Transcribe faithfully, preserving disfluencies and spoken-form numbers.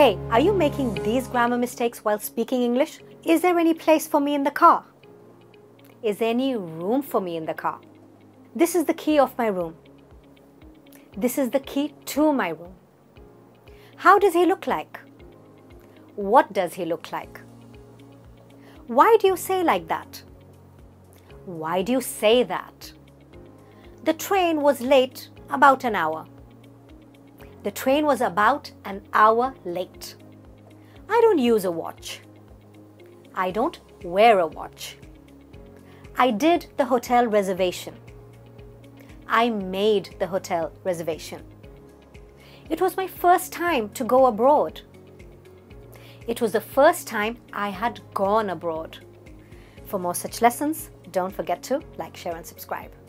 Hey, are you making these grammar mistakes while speaking English? Is there any place for me in the car? Is there any room for me in the car? This is the key of my room. This is the key to my room. How does he look like? What does he look like? Why do you say like that? Why do you say that? The train was late about an hour. The train was about an hour late. I don't use a watch. I don't wear a watch. I did the hotel reservation. I made the hotel reservation. It was my first time to go abroad. It was the first time I had gone abroad. For more such lessons, don't forget to like, share and subscribe.